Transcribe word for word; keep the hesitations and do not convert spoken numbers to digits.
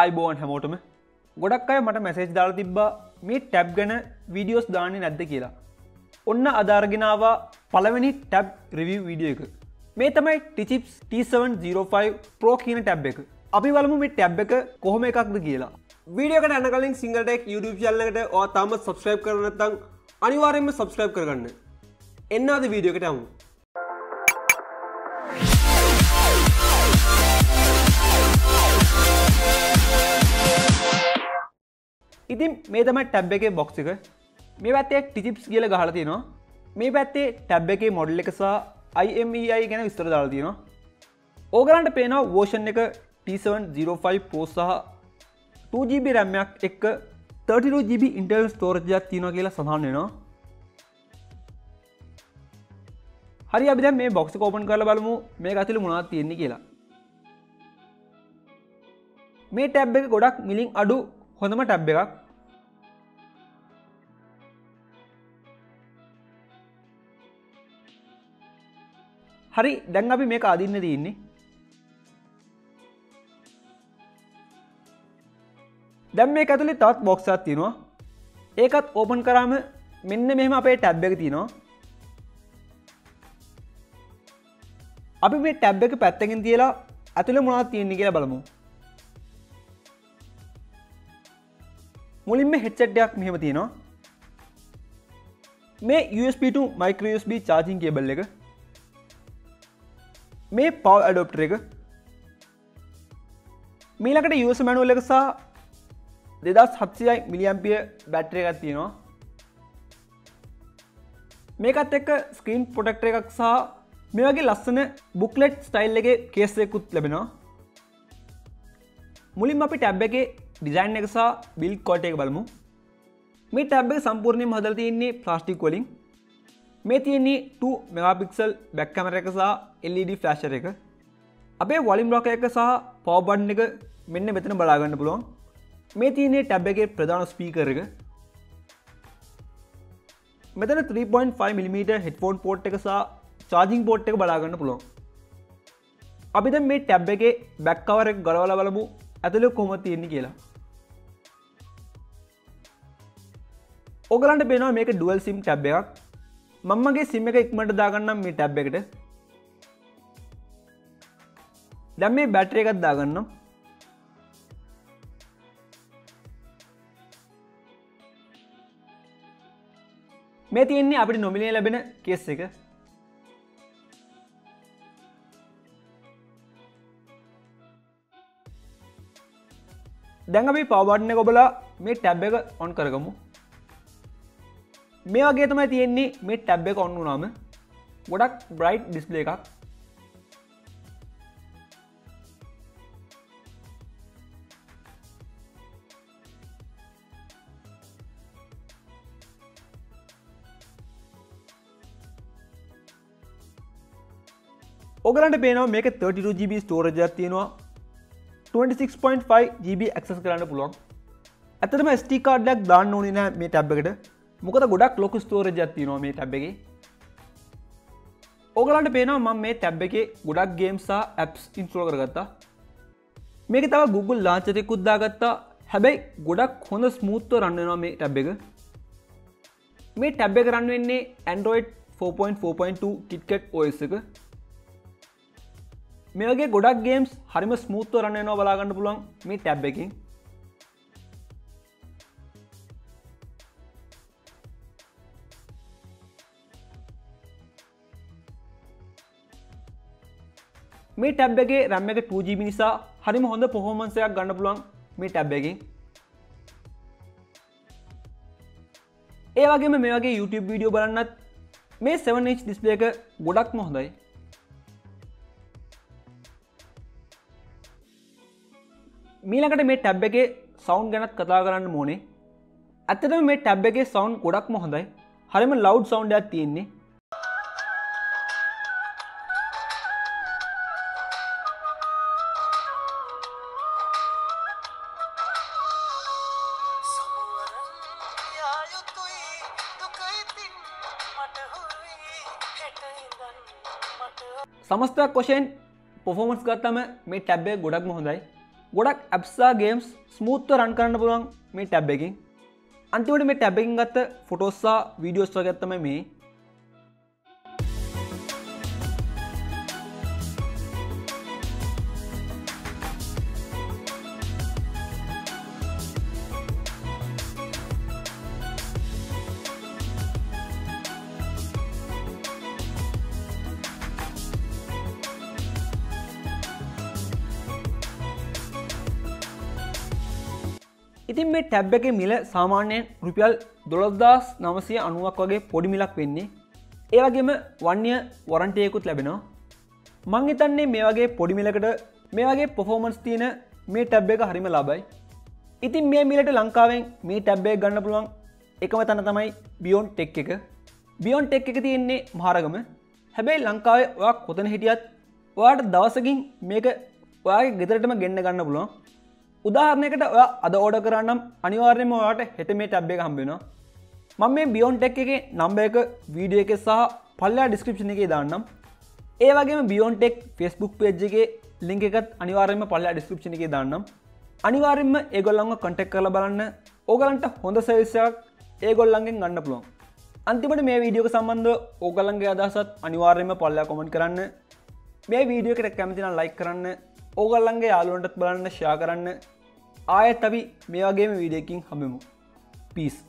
ආයිබෝන් හැමෝටම ගොඩක් අය මට මැසේජ් දාලා තිබ්බා මේ ටැබ් ගැන වීඩියෝස් දාන්නේ නැද්ද කියලා. ඔන්න අද අරගෙන ආවා පළවෙනි ටැබ් රිවිව් වීඩියෝ එක. මේ තමයි Tichips T seven oh five Pro කියන ටැබ් එක. අපි බලමු මේ ටැබ් එක කොහොම එකක්ද කියලා. වීඩියෝ එකට යන්න කලින් Single Tech YouTube channel එකට ඔයා තාම subscribe කරලා නැත්නම් අනිවාර්යයෙන්ම subscribe කරගන්න. එන්න අද වීඩියෝ එකට යමු. ඉතින් මේ තමයි ටැබ් එකේ බොක්ස් එක. මේ පැත්තේ ටිචිප්ස් කියලා ගහලා තියෙනවා. මේ පැත්තේ ටැබ් එකේ මොඩල් එක සහ I M E I ගැන විස්තර දාලා තියෙනවා. ඕගලන්ට පේනවා version එක T seven oh five Pro සහ two G B RAM එකක් එක්ක thirty-two G B internal storage එකක් තියෙනවා කියලා සඳහන් වෙනවා. හරි අපි දැන් මේ බොක්ස් එක ඕපන් කරලා බලමු මේක ඇතුලේ මොනවද තියෙන්නේ කියලා. මේ ටැබ් එක ගොඩක් මිලින් අඩු හොඳම ටැබ් එකක්. හරි දැන් අපි මේක අදින්න තියෙන්නේ. දැන් මේක ඇතුලේ තවත් බොක්ස් එකක් තියෙනවා. ඒකත් ඕපන් කරාම මෙන්න මෙහෙම අපේ ටැබ් එක තියෙනවා. අපි මේ ටැබ් එක පැත්තකින් තියලා ඇතුලේ මොනවද තියෙන්නේ කියලා බලමු. මුලින්ම headset එකක් මෙහෙම තියෙනවා. මේ U S B to micro U S B charging cable එක. මේ power adapter එක. මේ ළඟට user manual එක සහ twenty-seven hundred milliamp hour battery එකක් තියෙනවා. මේකත් එක්ක screen protector එකක් සහ මේ වගේ ලස්සන booklet style එකේ case එකකුත් ලැබෙනවා. මුලින්ම අපි tab එකේ डिजाइन එක සහ බිල්ඩ් ක්වොලිටි එක බලමු. මේ ටැබ් එක සම්පූර්ණයෙන්ම හදලා තියෙන්නේ ප්ලාස්ටික් වලින්. මේ තියෙන්නේ two megapixel back camera එක සහ L E D flasher එක. අපේ වොලියම් ලොකර් එක සහ power button එක මෙන්න මෙතන බලා ගන්න පුළුවන්. මේ තියෙන්නේ ටැබ් එකේ ප්‍රධාන ස්පීකර් එක. මෙතන three point five millimeter headphone port එක සහ charging port එක බලා ගන්න පුළුවන්. අපි දැන් මේ ටැබ් එකේ back cover එක ගලවලා බලමු ඇතුළේ කොහොමද තියෙන්නේ කියලා. ඔගලන්ට පේනවා මේක ඩුවල් සිම් ටැබ් එකක්. මම මගේ සිම් එක ඉක්මනට දාගන්නම් මේ ටැබ් එකට. දැන් මේ බැටරි එකක් දාගන්නම්. මේ තියෙන්නේ අපිට නොමිලේ ලැබෙන කේස් එක. දැන් අපි පවර් බටන් එක ඔබලා මේ ටැබ් එක ඔන් කරගමු. මේ වගේ තමයි තියෙන්නේ මේ ටැබ් එක ඔන් වුණාම ගොඩක් බ්‍රයිට් ඩිස්ප්ලේ එකක්. ඔයගලන්ට පේනවා මේක thirty-two G B ස්ටෝරේජ් එකක් තියෙනවා. twenty-six point five G B access කරන්න පුළුවන්. ඇත්තටම S D කාඩ් එකක් දාන්න ඕනේ නැහැ මේ ටැබ් එකට. මොකද ගොඩක් ලොකු ස්ටෝරේජ් එකක් තියෙනවා මේ ටැබ් එකේ. ඔයගලන්ට පේනවා මම මේ ටැබ් එකේ ගොඩක් ගේම්ස් සහ ඇප්ස් ඉන්ස්ටෝල් කරගත්තා. මේකේ තව Google launcher එකකුත් දාගත්තා. හැබැයි ගොඩක් හොඳ ස්මූත්ව රන් වෙනවා මේ ටැබ් එක. මේ ටැබ් එක රන් වෙන්නේ Android four point four point two KitKat O S එක. මේ වගේ ගොඩක් ගේම්ස් හරිම ස්මූත්ව රන් වෙනවා බලා ගන්න පුළුවන් මේ ටැබ් එකෙන්. මේ ටැබ් එකේ RAM එක two G B නිසා හරිම හොඳ performance එකක් ගන්න පුළුවන් මේ ටැබ් එකෙන්. ඒ වගේම මේ වගේ YouTube වීඩියෝ බලන්නත් මේ seven inch display එක ගොඩක්ම හොඳයි. ඊළඟට මේ ටැබ් එකේ sound ගැනත් කතා කරන්න ඕනේ. ඇත්තටම මේ ටැබ් එකේ sound ගොඩක්ම හොඳයි. හරිම loud sound එකක් තියෙන්නේ. समस्त क्वेश्चन परफॉर्मेंस गत्तम में टैब एक गोडकම හොඳයි. ගොඩක් apps games smooth ව run කරන්න පුළුවන් මේ tab එකෙන්. අන්තිමට මේ tab එකෙන් ගත්ත photos සහ videos වගේ තමයි මේ. ඉතින් මේ ටැබ් එකේ මිල සාමාන්‍යයෙන් රුපියල් දොළහ දාස් නවසිය අනූවක් වගේ පොඩි මිලක් වෙන්නේ. ඒ වගේම one year warranty එකකුත් ලැබෙනවා. මම හිතන්නේ මේ වගේ පොඩි මිලකට මේ වගේ performance තියෙන මේ ටැබ් එක හරිම ලාභයි. ඉතින් මේ මිලට ලංකාවෙන් මේ ටැබ් එක ගන්න පුළුවන් එකම තැන තමයි Beyond Tech එක. Beyond Tech එක තියෙන්නේ මහරගම. හැබැයි ලංකාවේ ඔයා කොතන හිටියත් ඔයාට දවසකින් මේක ඔයාගේ ගෙදරටම ගෙන්න ගන්න පුළුවන්. උදාහරණයකට ඔයා අද ඕඩර් කරානම් අනිවාර්යයෙන්ම ඔයාට හෙට මේ ටැබ් එක හම්බ වෙනවා. මම මේ Beyond Tech එකේ නම්බර් එක වීඩියෝ එකේ සහ පල්ලා ඩිස්ක්‍රිප්ෂන් එකේ දාන්නම්. ඒ වගේම Beyond Tech Facebook page එකේ link එකත් අනිවාර්යයෙන්ම පල්ලා ඩිස්ක්‍රිප්ෂන් එකේ දාන්නම්. අනිවාර්යයෙන්ම ඒගොල්ලන්ව contact කරලා බලන්න. ඕගලන්ට හොඳ සර්විස් එකක් ඒගොල්ලන්ගෙන් ගන්න පුළුවන්. අන්තිමට මේ වීඩියෝ එක සම්බන්ධව ඕගලන්ගේ අදහසත් අනිවාර්යයෙන්ම පල්ලා comment කරන්න. මේ වීඩියෝ එකට කැමති නම් like කරන්න. ඕගලන්ගේ යාළුවන්ටත් බලන්න ෂෙයා කරන්න. ආයෙත් අපි මේ වගේම වීඩියෝකින් හමුවෙමු. Peace.